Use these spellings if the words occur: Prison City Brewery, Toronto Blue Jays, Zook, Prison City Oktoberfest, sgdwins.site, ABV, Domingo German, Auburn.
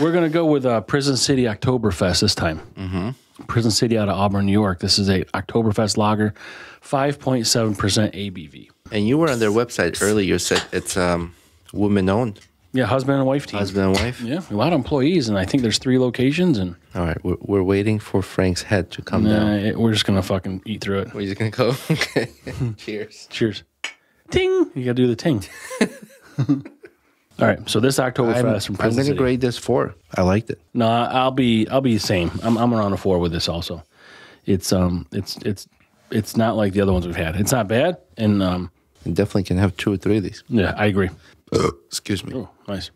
We're going to go with Prison City Oktoberfest this time. Mm-hmm. Prison City out of Auburn, New York. This is a Oktoberfest lager, 5.7% ABV. And you were on their website earlier. You said it's woman-owned. Yeah, husband and wife team. Husband and wife? Yeah, a lot of employees, and I think there's 3 locations. And all right, we're waiting for Frank's head to come down. We're just going to fucking eat through it. We're just going to go? Okay. Cheers. Cheers. Ting! You got to do the ting. All right, so this Oktoberfest from Prison City. I'm going to grade this 4. I liked it. No, I'll be the same. I'm around a 4 with this also. It's not like the other ones we've had. It's not bad, and you definitely can have 2 or 3 of these. Yeah, I agree. Excuse me. Oh, nice.